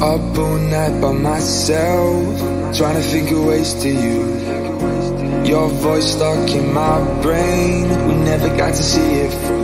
Up all night by myself, trying to figure ways to you. Your voice stuck in my brain, we never got to see it.